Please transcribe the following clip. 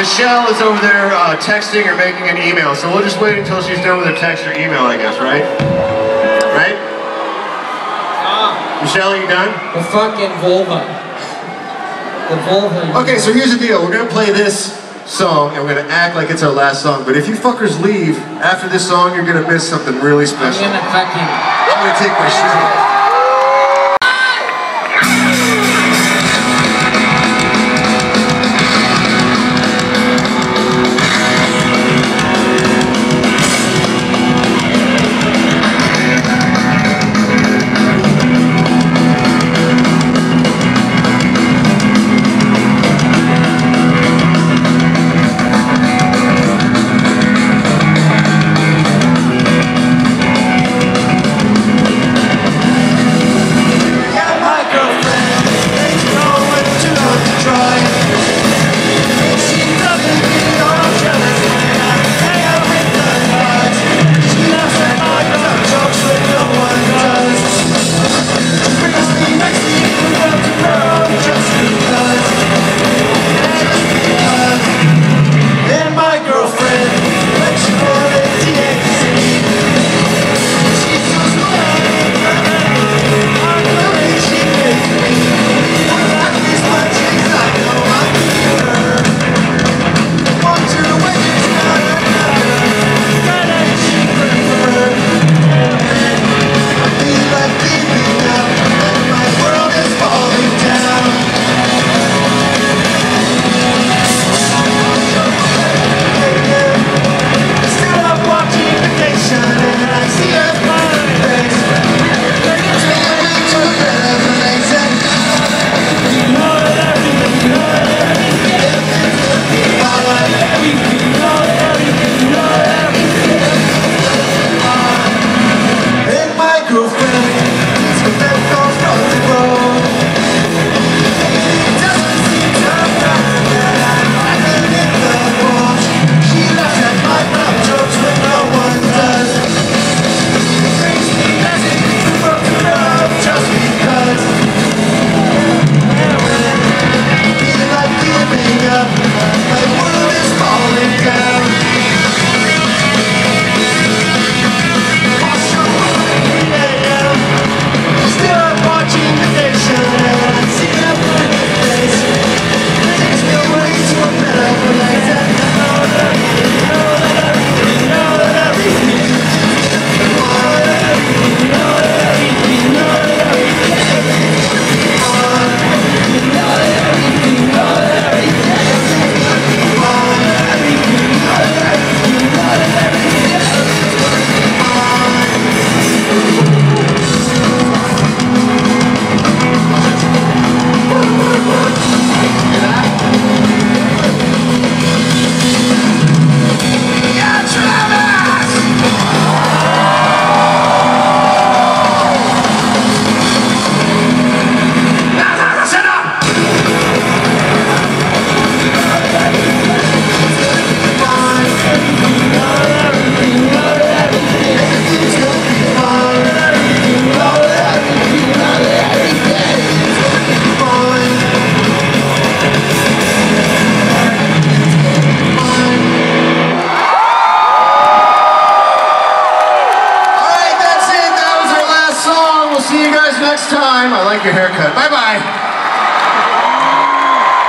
Michelle is over there texting or making an email, so we'll just wait until she's done with her text or email, I guess, right? Right? Michelle, are you done? The fucking vulva. The vulva. Okay, so here's the deal. We're going to play this song, and we're going to act like it's our last song, but if you fuckers leave after this song, you're going to miss something really special. I'm going to fucking... I'm going to take my shoes off. Next time, I like your haircut.